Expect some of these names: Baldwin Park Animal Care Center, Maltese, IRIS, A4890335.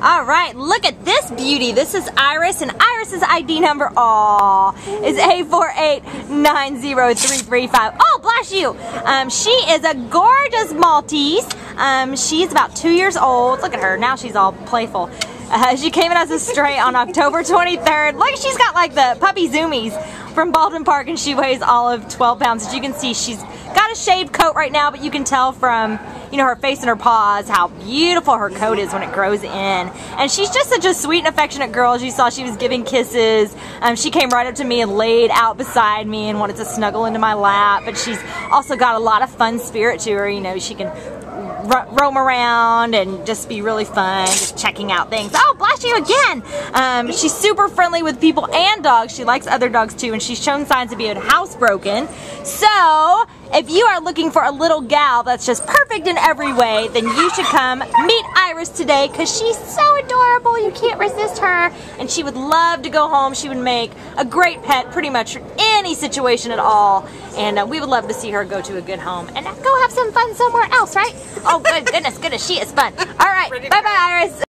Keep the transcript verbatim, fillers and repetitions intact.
All right, look at this beauty. This is Iris, and Iris's I D number, aw, is A four eight nine zero three three five. Oh, bless you. Um, she is a gorgeous Maltese. Um, she's about two years old. Look at her. Now she's all playful. Uh, she came in as a stray on October twenty-third. Look, she's got like the puppy zoomies from Baldwin Park, and she weighs all of twelve pounds. As you can see, she's got a shaved coat right now, but you can tell from, you know, her face and her paws how beautiful her coat is when it grows in. And she's just such a sweet and affectionate girl. As you saw, she was giving kisses. Um, she came right up to me and laid out beside me and wanted to snuggle into my lap. But she's also got a lot of fun spirit to her. You know, she can roam around and just be really fun, just checking out things. Oh, bless you again. Um, she's super friendly with people and dogs. She likes other dogs too, and she's shown signs of being housebroken. So if you are looking for a little gal that's just perfect in every way, then you should come meet Iris today, because she's so adorable. You can't resist her, and she would love to go home. She would make a great pet pretty much for any situation at all, and uh, we would love to see her go to a good home and go have some fun somewhere else, right? Oh, good goodness, goodness, she is fun. All right, bye-bye, Iris.